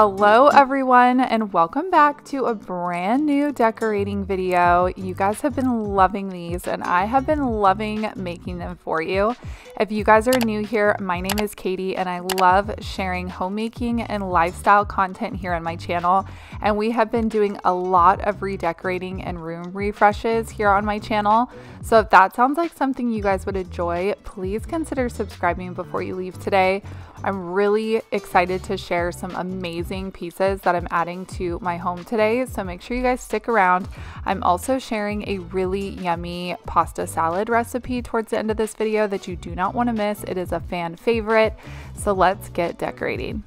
Hello everyone, and welcome back to a brand new decorating video. You guys have been loving these and I have been loving making them for you. If you guys are new here, my name is Katie and I love sharing homemaking and lifestyle content here on my channel. And we have been doing a lot of redecorating and room refreshes here on my channel. So if that sounds like something you guys would enjoy, please consider subscribing before you leave today. I'm really excited to share some amazing pieces that I'm adding to my home today, so make sure you guys stick around. I'm also sharing a really yummy pasta salad recipe towards the end of this video that you do not want to miss. It is a fan favorite, so let's get decorating.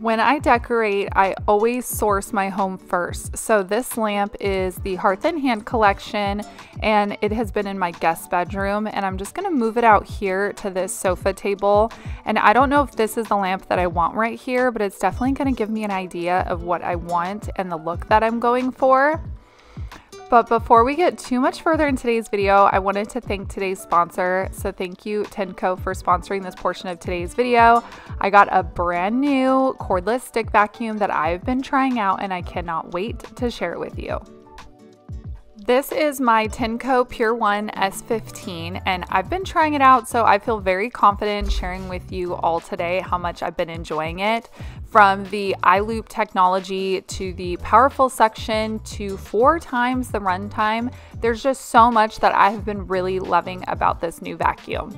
When I decorate, I always source my home first. So this lamp is the Hearth and Hand collection, and it has been in my guest bedroom, and I'm just gonna move it out here to this sofa table. And I don't know if this is the lamp that I want right here, but it's definitely gonna give me an idea of what I want and the look that I'm going for. But before we get too much further in today's video, I wanted to thank today's sponsor. So thank you, Tineco, for sponsoring this portion of today's video. I got a brand new cordless stick vacuum that I've been trying out and I cannot wait to share it with you. This is my Tineco Pure One S15, and I've been trying it out, so I feel very confident sharing with you all today how much I've been enjoying it. From the iLoop technology to the powerful suction to 4 times the runtime, there's just so much that I have been really loving about this new vacuum.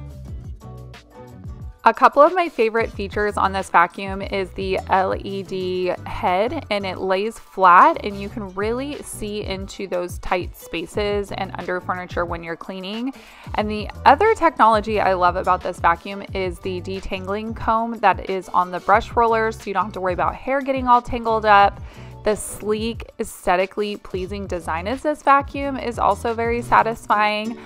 A couple of my favorite features on this vacuum is the LED head, and it lays flat and you can really see into those tight spaces and under furniture when you're cleaning. And the other technology I love about this vacuum is the detangling comb that is on the brush roller, so you don't have to worry about hair getting all tangled up. The sleek, aesthetically pleasing design of this vacuum is also very satisfying.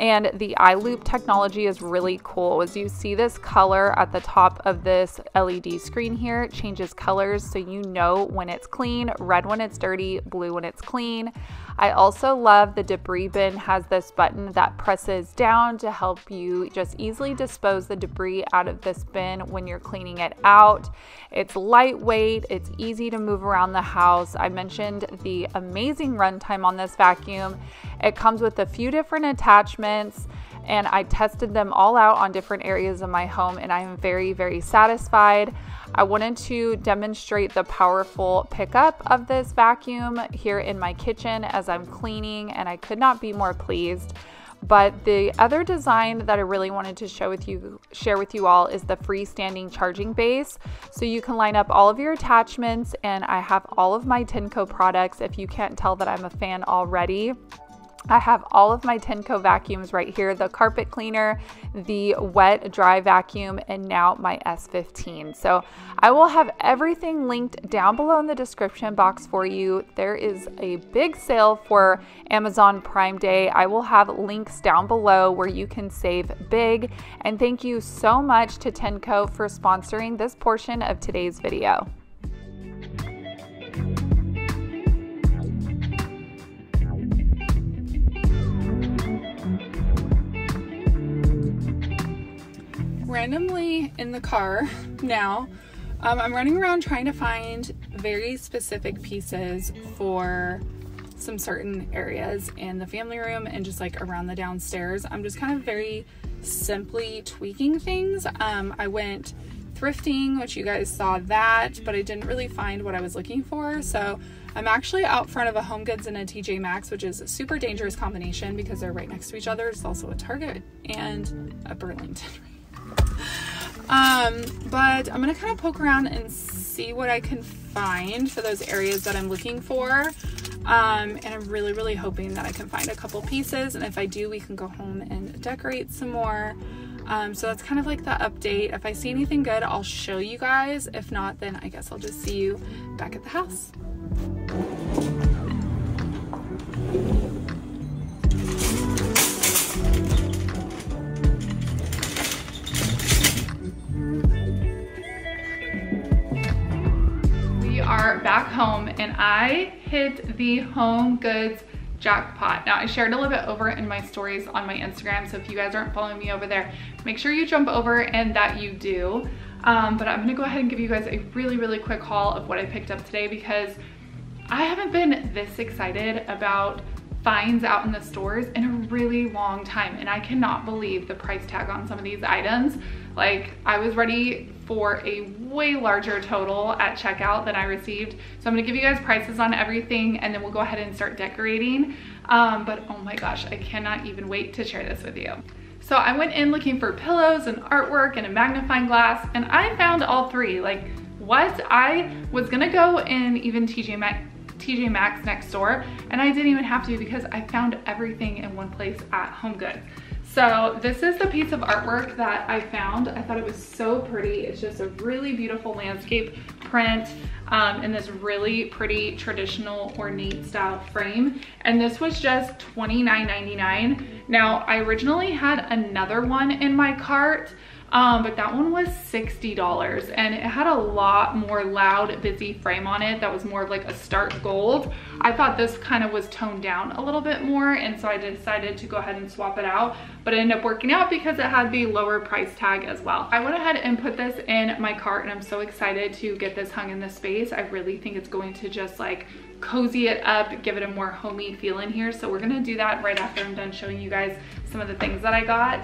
And the iLoop technology is really cool. As you see, this color at the top of this LED screen here, it changes colors so you know when it's clean, red when it's dirty, blue when it's clean. I also love the debris bin has this button that presses down to help you just easily dispose the debris out of this bin when you're cleaning it out. It's lightweight, it's easy to move around the house. I mentioned the amazing runtime on this vacuum. It comes with a few different attachments, and I tested them all out on different areas of my home, and I am very, very satisfied. I wanted to demonstrate the powerful pickup of this vacuum here in my kitchen as I'm cleaning, and I could not be more pleased. But the other design that I really wanted to share with you all is the freestanding charging base. So you can line up all of your attachments, and I have all of my Tineco products. If you can't tell that I'm a fan already, I have all of my Tineco vacuums right here, the carpet cleaner, the wet dry vacuum, and now my S15. So I will have everything linked down below in the description box for you. There is a big sale for Amazon Prime Day. I will have links down below where you can save big. And thank you so much to Tineco for sponsoring this portion of today's video. Randomly in the car now, I'm running around trying to find very specific pieces for some certain areas in the family room and just like around the downstairs. I'm just kind of very simply tweaking things. I went thrifting, which you guys saw that, but I didn't really find what I was looking for. So I'm actually out front of a HomeGoods and a TJ Maxx, which is a super dangerous combination because they're right next to each other. It's also a Target and a Burlington. But I'm gonna kind of poke around and see what I can find for those areas that I'm looking for. And I'm really, really hoping that I can find a couple pieces. And if I do, we can go home and decorate some more. So that's kind of like the update. If I see anything good, I'll show you guys. If not, then I guess I'll just see you back at the house. Back home, and I hit the HomeGoods jackpot. Now I shared a little bit over in my stories on my Instagram, so if you guys aren't following me over there, make sure you jump over and that you do. But I'm gonna go ahead and give you guys a really quick haul of what I picked up today, because I haven't been this excited about finds out in the stores in a really long time, and I cannot believe the price tag on some of these items. Like, I was ready for a way larger total at checkout than I received. So I'm gonna give you guys prices on everything and then we'll go ahead and start decorating. But oh my gosh, I cannot even wait to share this with you. So I went in looking for pillows and artwork and a magnifying glass, and I found all three. Like, what? I was gonna go in even TJ Maxx next door, and I didn't even have to because I found everything in one place at HomeGoods. So this is the piece of artwork that I found. I thought it was so pretty. It's just a really beautiful landscape print in this really pretty traditional ornate style frame. And this was just $29.99. Now I originally had another one in my cart, but that one was $60, and it had a lot more loud, busy frame on it that was more of like a stark gold. I thought this kind of was toned down a little bit more, and so I decided to go ahead and swap it out, but it ended up working out because it had the lower price tag as well. I went ahead and put this in my cart, and I'm so excited to get this hung in this space. I really think it's going to just like cozy it up, give it a more homey feel in here. So we're gonna do that right after I'm done showing you guys some of the things that I got.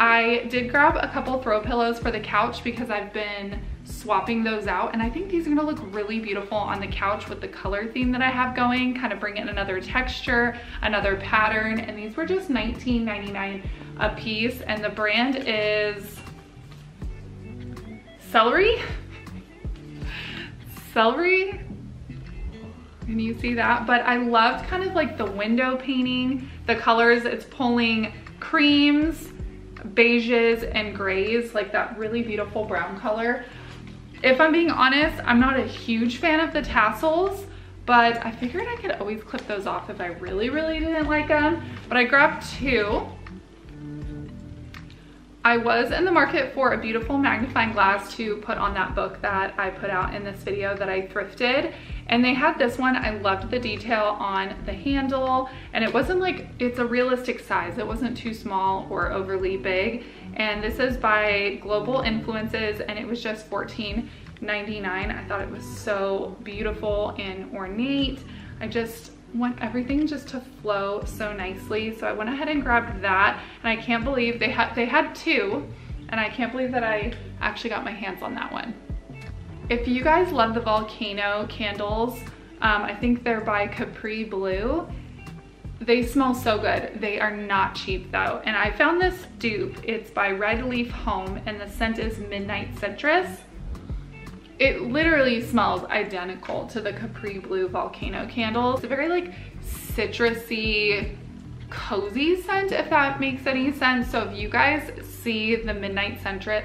I did grab a couple throw pillows for the couch because I've been swapping those out, and I think these are gonna look really beautiful on the couch with the color theme that I have going, kind of bring in another texture, another pattern. And these were just $19.99 a piece, and the brand is Celery. Can you see that? But I loved kind of like the window painting, the colors. It's pulling creams, beiges, and grays, like that really beautiful brown color. If I'm being honest, I'm not a huge fan of the tassels, but I figured I could always clip those off if I really didn't like them. But I grabbed two. I was in the market for a beautiful magnifying glass to put on that book that I put out in this video that I thrifted, and they had this one. I loved the detail on the handle, and it wasn't like, it's a realistic size. It wasn't too small or overly big. And this is by Global Influences, and it was just $14.99. I thought it was so beautiful and ornate. I just want everything just to flow so nicely, so I went ahead and grabbed that. And I can't believe they had two, and I can't believe that I actually got my hands on that one. If you guys love the volcano candles, I think they're by Capri Blue. They smell so good. They are not cheap though, and I found this dupe. It's by Red Leaf Home, and the scent is Midnight Citrus. It literally smells identical to the Capri Blue volcano candle. It's a very like citrusy, cozy scent, if that makes any sense. So if you guys see the Midnight Citrus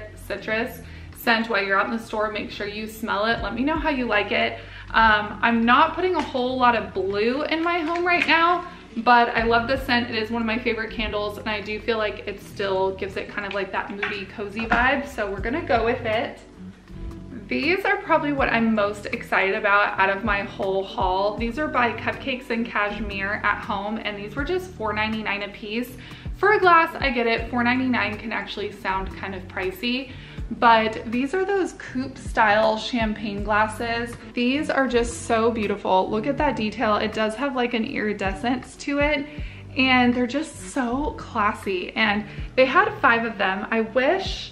scent while you're out in the store, make sure you smell it. Let me know how you like it. I'm not putting a whole lot of blue in my home right now, but I love the scent. It is one of my favorite candles, and I do feel like it still gives it kind of like that moody, cozy vibe. So we're gonna go with it. These are probably what I'm most excited about out of my whole haul. These are by Cupcakes and Cashmere at Home, and these were just $4.99 a piece. For a glass, I get it. $4.99 can actually sound kind of pricey, but these are those coupe style champagne glasses. These are just so beautiful. Look at that detail. It does have like an iridescence to it, and they're just so classy. And they had 5 of them. I wish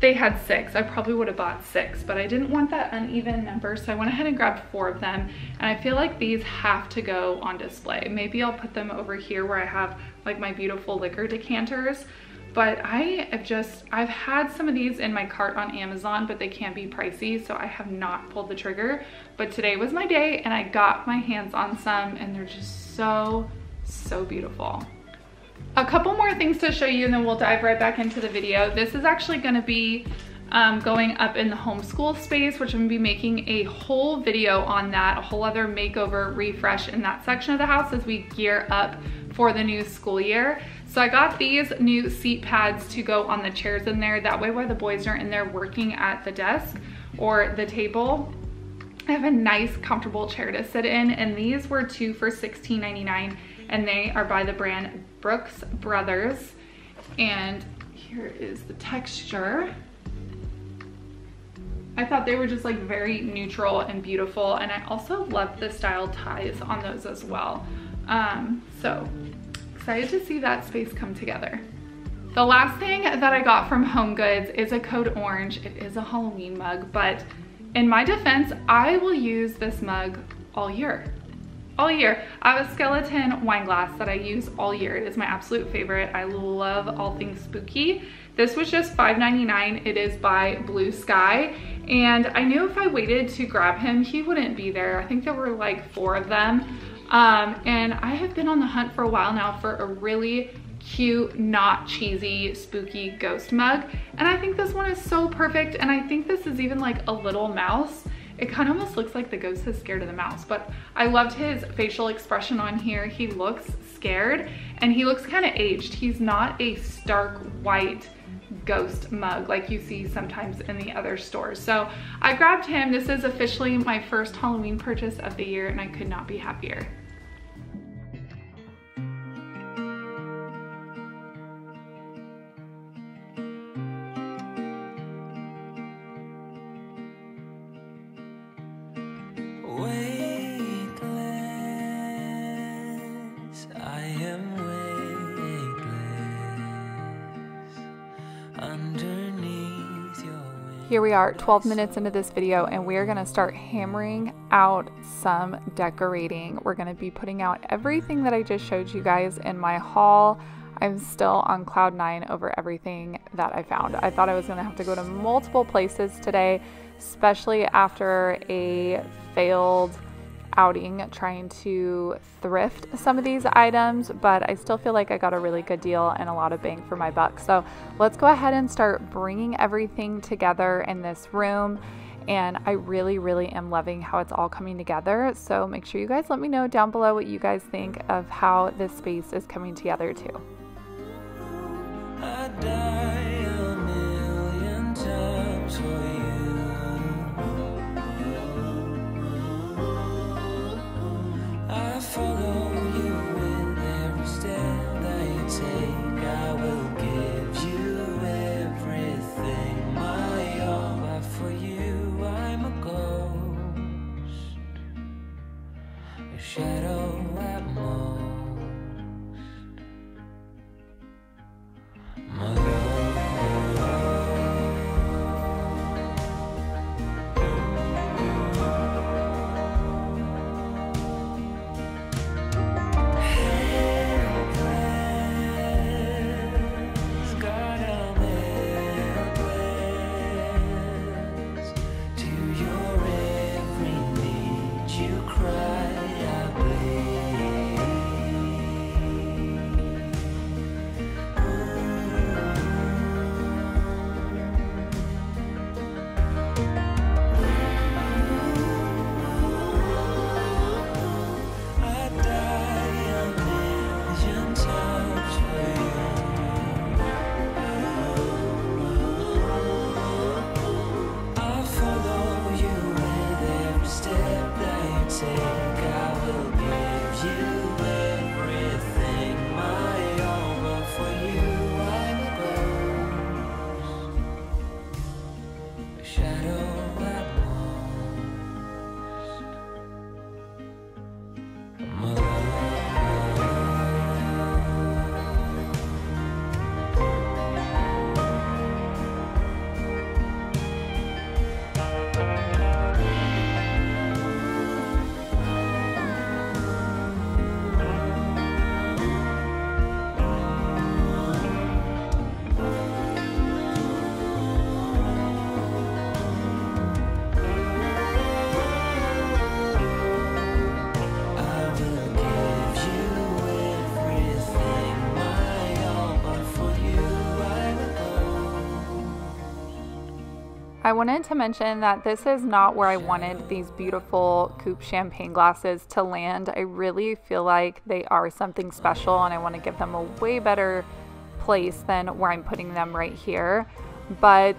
they had 6. I probably would have bought 6, but I didn't want that uneven number, so I went ahead and grabbed 4 of them. And I feel like these have to go on display. Maybe I'll put them over here where I have like my beautiful liquor decanters. But I've had some of these in my cart on Amazon, but they can be pricey, so I have not pulled the trigger. But today was my day, and I got my hands on some, and they're just so beautiful. A couple more things to show you, and then we'll dive right back into the video. This is actually gonna be going up in the homeschool space, which I'm gonna be making a whole video on that, a whole other makeover refresh in that section of the house as we gear up for the new school year. So I got these new seat pads to go on the chairs in there. That way while the boys are in there working at the desk or the table, I have a nice comfortable chair to sit in, and these were 2 for $16.99. and they are by the brand Brooks Brothers. And here is the texture. I thought they were just like very neutral and beautiful, and I also love the style ties on those as well. So excited to see that space come together. The last thing that I got from HomeGoods is a Code Orange. It is a Halloween mug, but in my defense, I will use this mug all year. All year. I have a skeleton wine glass that I use all year. It is my absolute favorite. I love all things spooky. This was just $5.99. It is by Blue Sky. And I knew if I waited to grab him, he wouldn't be there. I think there were like 4 of them. And I have been on the hunt for a while now for a really cute, not cheesy, spooky ghost mug. And I think this one is so perfect. And I think this is even like a little mouse. It kind of almost looks like the ghost is scared of the mouse, but I loved his facial expression on here. He looks scared and he looks kind of aged. He's not a stark white ghost mug like you see sometimes in the other stores. So I grabbed him. This is officially my first Halloween purchase of the year, and I could not be happier. Here we are 12 minutes into this video, and we are going to start hammering out some decorating. We're going to be putting out everything that I just showed you guys in my haul. I'm still on cloud 9 over everything that I found. I thought I was going to have to go to multiple places today, especially after a failed outing trying to thrift some of these items, but I still feel like I got a really good deal and a lot of bang for my buck. So let's go ahead and start bringing everything together in this room. And I really, really am loving how it's all coming together. So make sure you guys let me know down below what you guys think of how this space is coming together too. I die a million times for you. I follow you with every step that you take. I will give you everything, my all. But for you, I'm a ghost, a shadow at most. My love. I wanted to mention that this is not where I wanted these beautiful coupe champagne glasses to land. I really feel like they are something special, and I want to give them a way better place than where I'm putting them right here. But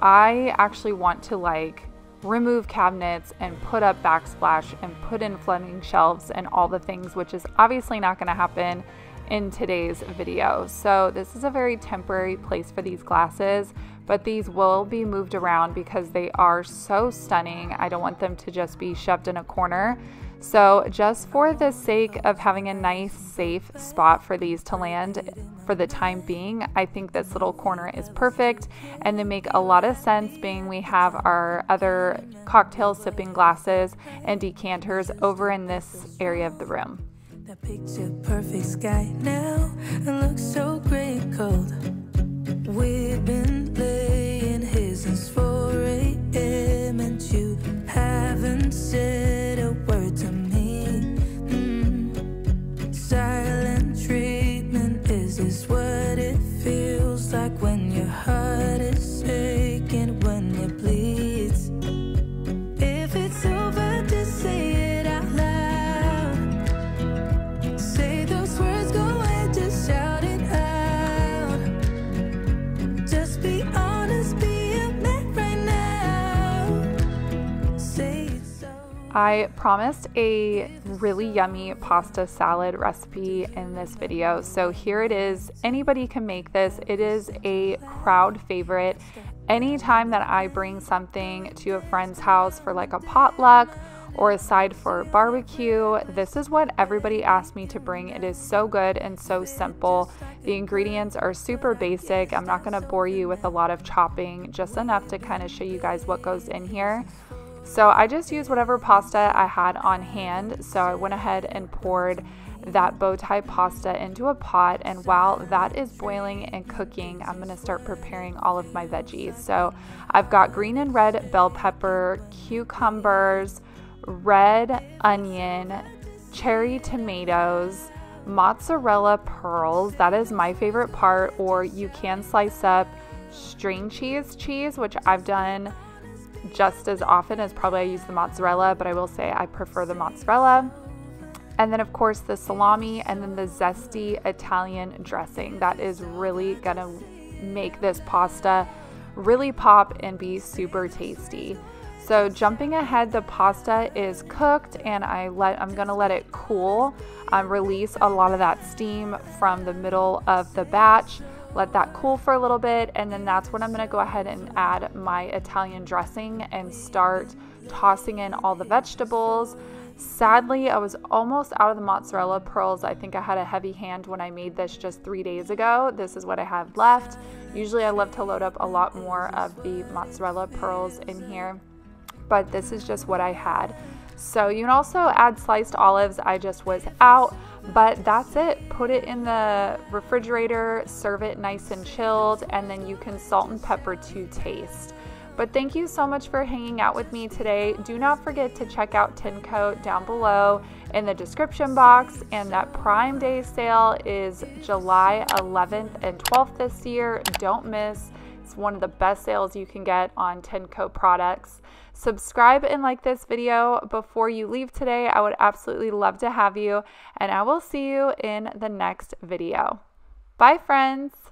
I actually want to like remove cabinets and put up backsplash and put in flooding shelves and all the things, which is obviously not going to happen in today's video. So this is a very temporary place for these glasses, but these will be moved around because they are so stunning. I don't want them to just be shoved in a corner. So just for the sake of having a nice safe spot for these to land for the time being, I think this little corner is perfect, and they make a lot of sense being we have our other cocktail sipping glasses and decanters over in this area of the room. That picture perfect sky now and looks so gray cold. We've been laying here since 4 AM and you haven't said a word to me. Silent treatment, is this what it feels like when your heart is aching, when it bleeds? If it's over, just say it. I promised a really yummy pasta salad recipe in this video, so here it is. Anybody can make this. It is a crowd favorite. Anytime that I bring something to a friend's house for like a potluck or a side for barbecue, this is what everybody asked me to bring. It is so good and so simple. The ingredients are super basic. I'm not gonna bore you with a lot of chopping, just enough to kind of show you guys what goes in here. So I just used whatever pasta I had on hand. So I went ahead and poured that bow tie pasta into a pot, and while that is boiling and cooking, I'm gonna start preparing all of my veggies. So I've got green and red bell pepper, cucumbers, red onion, cherry tomatoes, mozzarella pearls, that is my favorite part, or you can slice up string cheese, which I've done just as often as probably I use the mozzarella, but I will say I prefer the mozzarella. And then of course the salami, and then the zesty Italian dressing. That is really gonna make this pasta really pop and be super tasty. So jumping ahead, the pasta is cooked and I'm gonna let it cool, release a lot of that steam from the middle of the batch. Let that cool for a little bit, and then that's when I'm gonna go ahead and add my Italian dressing and start tossing in all the vegetables. Sadly, I was almost out of the mozzarella pearls. I think I had a heavy hand when I made this just 3 days ago. This is what I have left. Usually I love to load up a lot more of the mozzarella pearls in here, but this is just what I had. So you can also add sliced olives. I just was out, but that's it. Put it in the refrigerator, serve it nice and chilled, and then you can salt and pepper to taste. But thank you so much for hanging out with me today. Do not forget to check out Tineco down below in the description box, and that Prime Day sale is July 11th and 12th this year. Don't miss. It's one of the best sales you can get on Tineco products. Subscribe and like this video before you leave today. I would absolutely love to have you, and I will see you in the next video. Bye, friends.